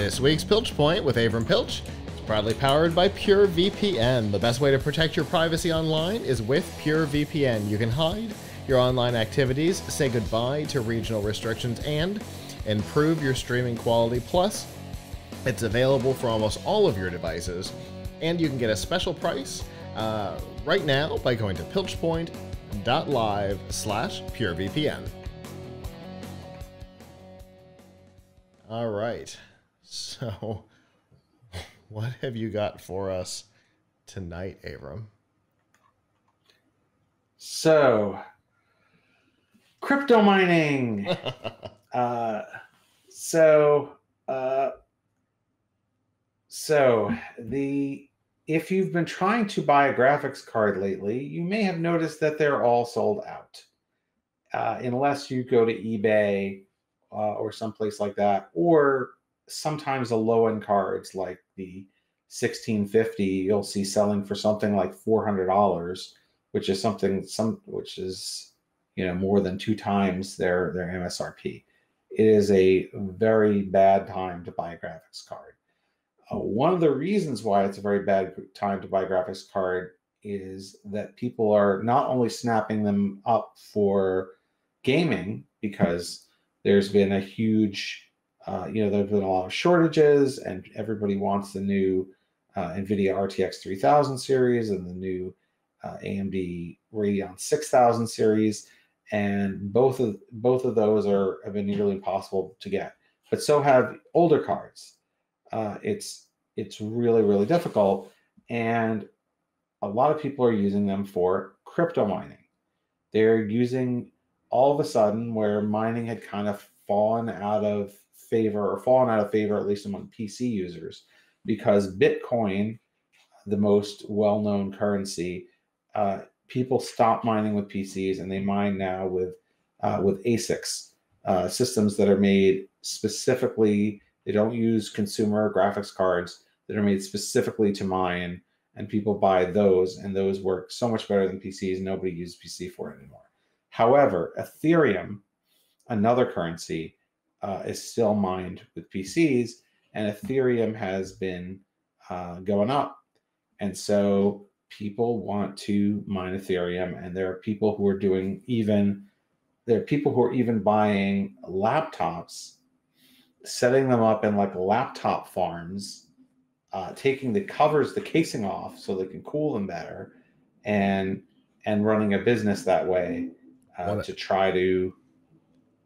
This week's Piltch Point with Avram Piltch is proudly powered by PureVPN. The best way to protect your privacy online is with PureVPN. You can hide your online activities, say goodbye to regional restrictions, and improve your streaming quality. Plus, it's available for almost all of your devices, and you can get a special price right now by going to piltchpoint.live/purevpn. All right, so what have you got for us tonight, Avram? So, crypto mining. If you've been trying to buy a graphics card lately, you may have noticed that they're all sold out, unless you go to eBay or someplace like that, or sometimes the low-end cards like the 1650 you'll see selling for something like $400, which is more than 2 times their MSRP. It is a very bad time to buy a graphics card. One of the reasons why it's a very bad time to buy a graphics card is that people are not only snapping them up for gaming, because there's been a huge, there've been a lot of shortages, and everybody wants the new NVIDIA RTX 3000 series and the new AMD Radeon 6000 series, and both of those have been nearly impossible to get. But so have older cards. It's really, really difficult, and a lot of people are using them for crypto mining. They're using, all of a sudden, where mining had kind of fallen out of favor, at least among PC users, because Bitcoin, the most well-known currency, people stopped mining with PCs and they mine now with ASICs, systems that are made specifically. They don't use consumer graphics cards that are made specifically to mine, and people buy those, and those work so much better than PCs. Nobody uses PC for it anymore. However, Ethereum, another currency, is still mined with PCs, and Ethereum has been going up. And so people want to mine Ethereum, and there are people who are even buying laptops, setting them up in like laptop farms, taking the casing off so they can cool them better, and running a business that way to try to.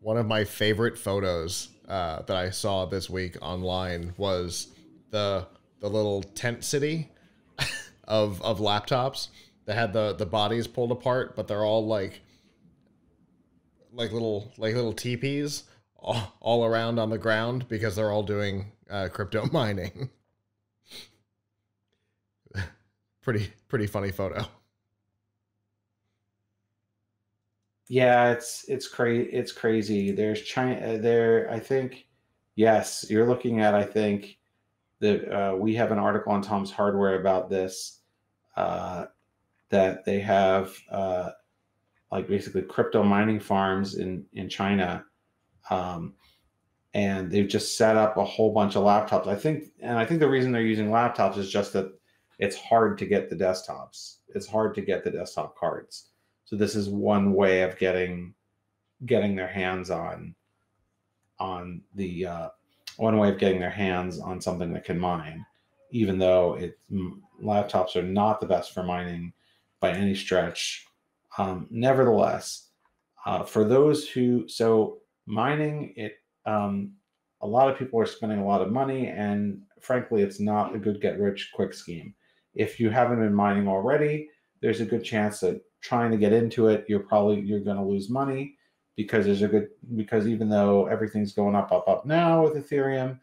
One of my favorite photos that I saw this week online was the little tent city of laptops that had the bodies pulled apart, but they're all like little teepees all around on the ground because they're all doing crypto mining. pretty funny photo. Yeah, it's crazy. There's China there. I think, yes, you're looking at, I think that we have an article on Tom's Hardware about this, that they have like basically crypto mining farms in China. And they've just set up a whole bunch of laptops. I think the reason they're using laptops is just that it's hard to get the desktops. It's hard to get the desktop cards. So this is one way of getting their hands on something that can mine, even though laptops are not the best for mining by any stretch. Nevertheless, for those who, so mining it, a lot of people are spending a lot of money, and frankly, it's not a good get rich quick scheme. If you haven't been mining already, there's a good chance that trying to get into it, you're going to lose money, because because even though everything's going up now with Ethereum,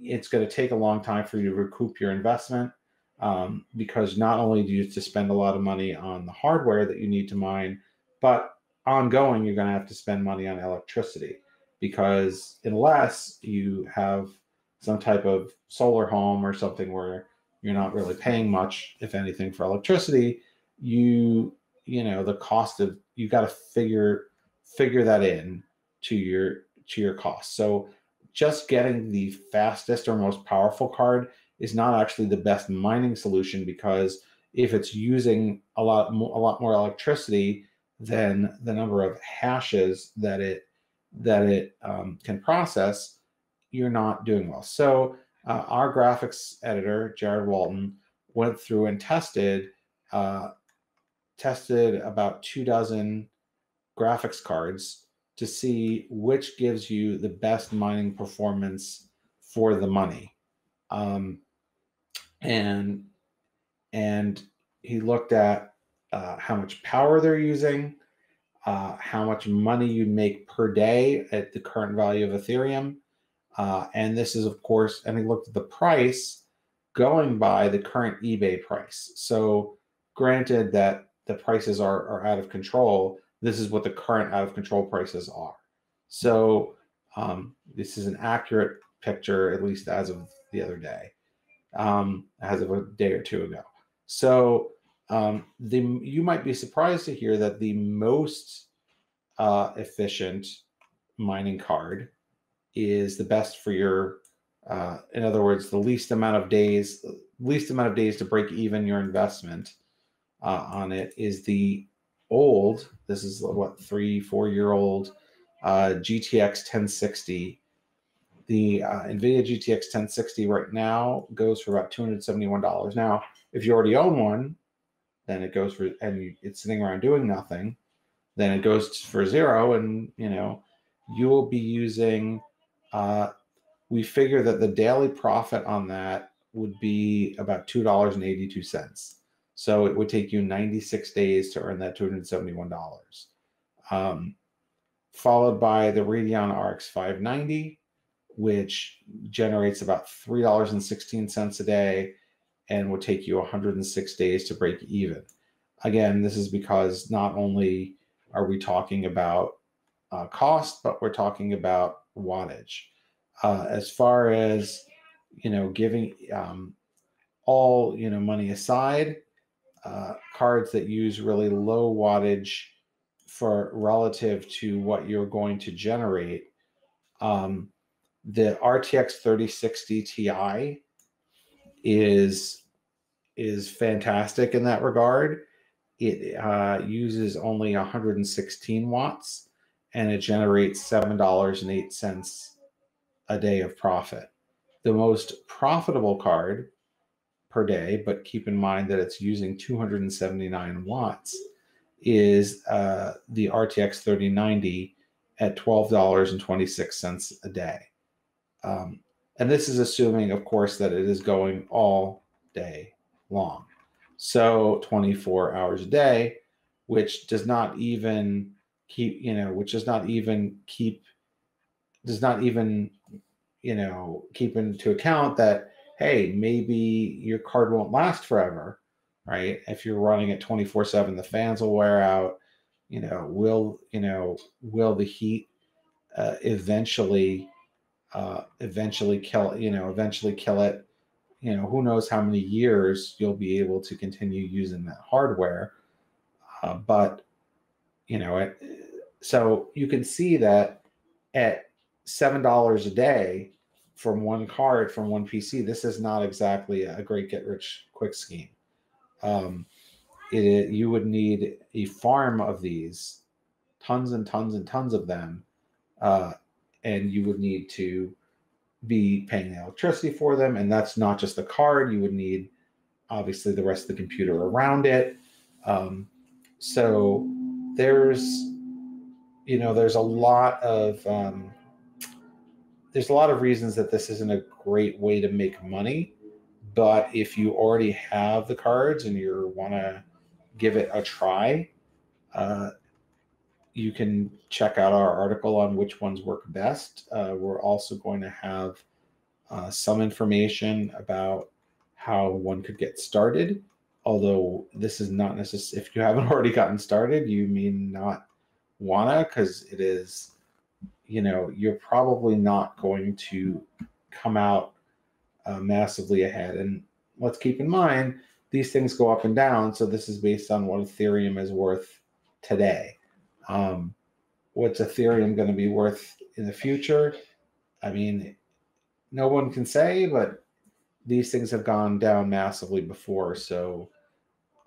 it's going to take a long time for you to recoup your investment, because not only do you have to spend a lot of money on the hardware that you need to mine, but ongoing, you're going to have to spend money on electricity, because unless you have some type of solar home or something where you're not really paying much, if anything, for electricity, the cost of, you got to figure that in to your cost. So just getting the fastest or most powerful card is not actually the best mining solution, because if it's using a lot more electricity than the number of hashes that it can process, you're not doing well. So our graphics editor, Jarred Walton, went through and tested about 24 graphics cards to see which gives you the best mining performance for the money. And he looked at how much power they're using, how much money you make per day at the current value of Ethereum. And this is, of course, and he looked at the price going by the current eBay price. So granted that the prices are out of control, this is what the current out of control prices are. So this is an accurate picture, at least as of the other day, as of a day or two ago. So you might be surprised to hear that the most efficient mining card is the best for your, in other words, the least amount of days to break even your investment on it is the old, this is what, 3-4 year old GTX 1060. The NVIDIA GTX 1060 right now goes for about $271. Now, if you already own one, then it goes for, and it's sitting around doing nothing, then it goes for zero. And, you know, you will be using, we figure that the daily profit on that would be about $2.82. So it would take you 96 days to earn that $271. Followed by the Radeon RX 590, which generates about $3.16 a day and will take you 106 days to break even. Again, this is because not only are we talking about cost, but we're talking about wattage. As far as, you know, giving all, you know, money aside, cards that use really low wattage for relative to what you're going to generate, the RTX 3060 Ti is fantastic in that regard. It uses only 116 watts, and it generates $7.08 a day of profit. The most profitable card per day, but keep in mind that it's using 279 watts, is the RTX 3090 at $12.26 a day. And this is assuming, of course, that it is going all day long. So 24 hours a day, which does not even keep, you know, which does not even keep into account that, hey, maybe your card won't last forever, right? If you're running it 24/7, the fans will wear out, you know, will the heat eventually kill it. You know, who knows how many years you'll be able to continue using that hardware. But, you know, so you can see that at $7 a day from one card, from one PC, this is not exactly a great get-rich-quick scheme. You would need a farm of these, tons and tons and tons of them, and you would need to be paying the electricity for them. And that's not just the card. You would need, obviously, the rest of the computer around it. So there's a lot of reasons that this isn't a great way to make money. But if you already have the cards and you want to give it a try, you can check out our article on which ones work best. We're also going to have some information about how one could get started. Although this is not necessary. If you haven't already gotten started, you may not wanna, because it is, you know, you're probably not going to come out massively ahead. And let's keep in mind, these things go up and down. So this is based on what Ethereum is worth today. What's Ethereum going to be worth in the future? I mean, no one can say, but these things have gone down massively before, so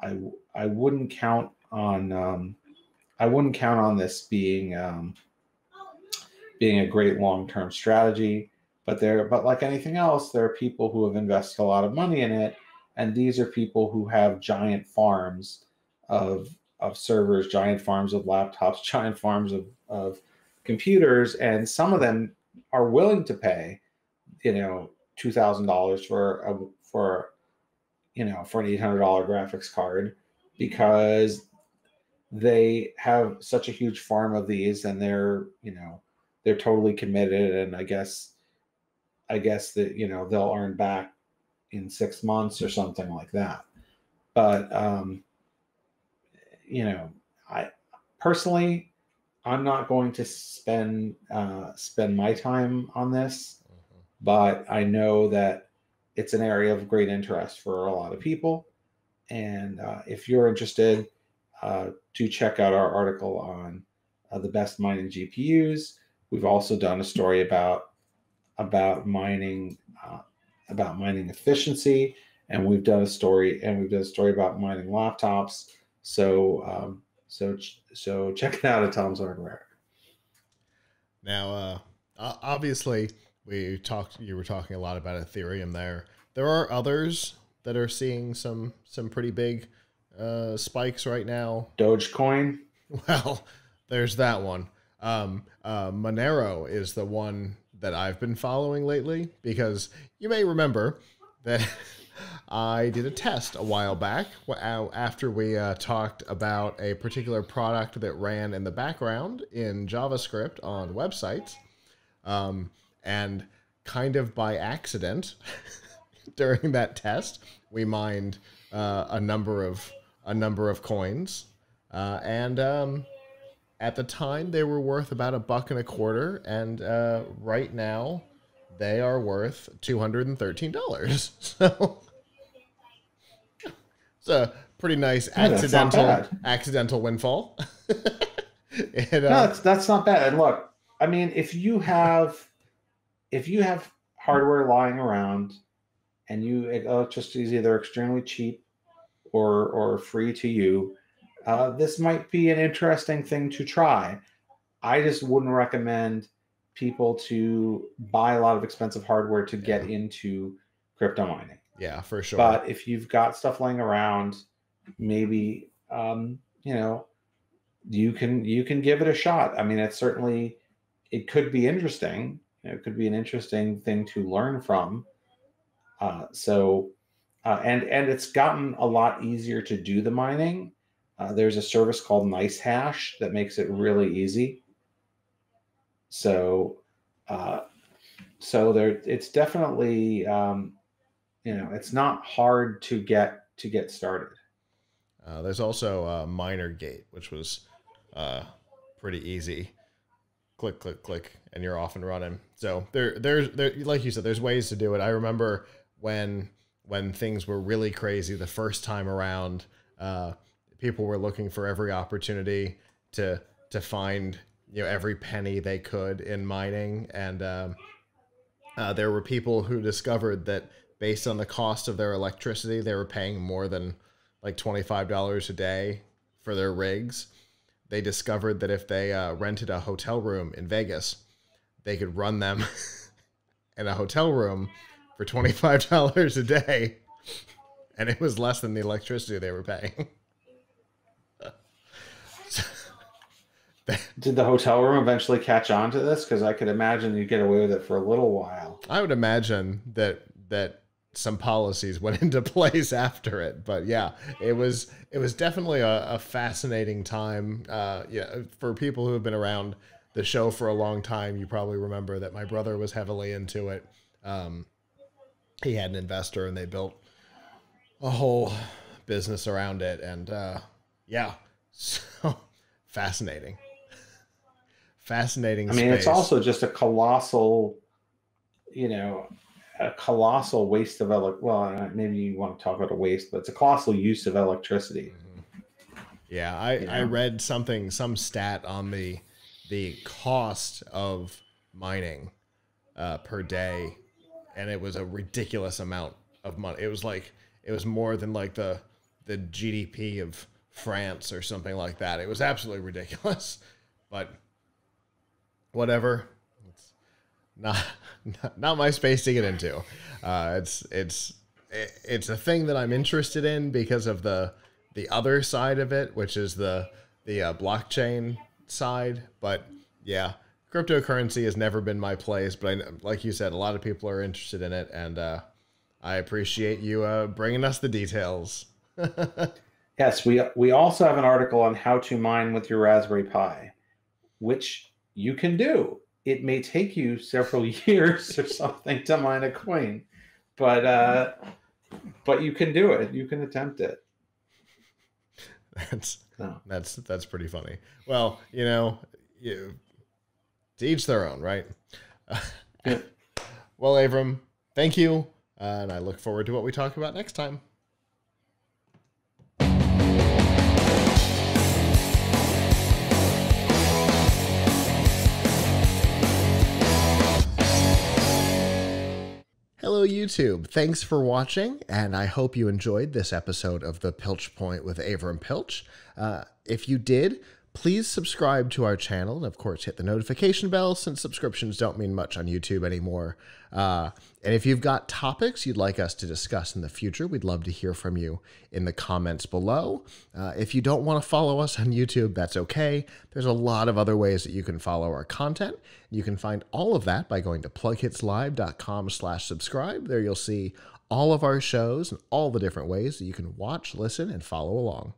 I wouldn't count on this being a great long-term strategy. But like anything else, there are people who have invested a lot of money in it, and these are people who have giant farms of servers, giant farms of laptops, giant farms of computers, and some of them are willing to pay, you know, $2,000 for an $800 graphics card because they have such a huge farm of these, and they're totally committed. And I guess that, you know, they'll earn back in 6 months or something like that. But you know, I'm not going to spend my time on this. But I know that it's an area of great interest for a lot of people. And if you're interested, do check out our article on the best mining GPUs. We've also done a story about mining efficiency, and we've done a story about mining laptops. So so check it out at Tom's Hardware. Now, obviously, you were talking a lot about Ethereum there. There are others that are seeing some pretty big spikes right now. Dogecoin. Well, there's that one. Monero is the one that I've been following lately, because you may remember that I did a test a while back after we talked about a particular product that ran in the background in JavaScript on websites. And kind of by accident, during that test, we mined a number of coins, and at the time they were worth about $1.25, and right now they are worth $213. So it's a pretty nice accidental windfall. That's not bad. And look, I mean, if you have hardware lying around, and electricity is either extremely cheap or free to you, this might be an interesting thing to try. I just wouldn't recommend people to buy a lot of expensive hardware to get into crypto mining. Yeah, for sure. But if you've got stuff lying around, maybe you know, you can give it a shot. I mean, it could be interesting. It could be an interesting thing to learn from. And it's gotten a lot easier to do the mining. There's a service called NiceHash that makes it really easy. So, it's definitely, you know, it's not hard to get started. There's also MinerGate, which was pretty easy. Click, click, click, and you're off and running. So there's like you said, there's ways to do it. I remember when things were really crazy the first time around, people were looking for every opportunity to find, you know, every penny they could in mining, and there were people who discovered that based on the cost of their electricity, they were paying more than like $25 a day for their rigs. They discovered that if they rented a hotel room in Vegas, they could run them in a hotel room for $25 a day, and it was less than the electricity they were paying. Did the hotel room eventually catch on to this? Because I could imagine you get away with it for a little while. I would imagine that some policies went into place after it, but yeah, it was definitely a fascinating time. Yeah, for people who have been around the show for a long time, you probably remember that my brother was heavily into it. He had an investor, and they built a whole business around it, and yeah, so fascinating. I mean, space. It's also just a colossal, you know, a colossal waste of maybe you want to talk about a waste, but it's a colossal use of electricity. Mm-hmm. Yeah, I read some stat on the cost of mining per day, and it was a ridiculous amount of money. It was like, it was more than like the GDP of France or something like that. It was absolutely ridiculous, but whatever. It's not my space to get into. It's a thing that I'm interested in because of the other side of it, which is the blockchain side. But yeah, cryptocurrency has never been my place, but I, like you said, a lot of people are interested in it, and I appreciate you bringing us the details. Yes, we also have an article on how to mine with your Raspberry Pi, which you can do. It may take you several years or something to mine a coin, but you can do it. You can attempt it. That's pretty funny. Well, you know, to each their own, right? Well, Avram, thank you, and I look forward to what we talk about next time. Hello, YouTube. Thanks for watching, and I hope you enjoyed this episode of the Piltch Point with Avram Piltch. If you did, please subscribe to our channel, and of course hit the notification bell, since subscriptions don't mean much on YouTube anymore. And if you've got topics you'd like us to discuss in the future, we'd love to hear from you in the comments below. If you don't want to follow us on YouTube, that's okay. There's a lot of other ways that you can follow our content. You can find all of that by going to plughitslive.com/subscribe. There you'll see all of our shows and all the different ways that you can watch, listen, and follow along.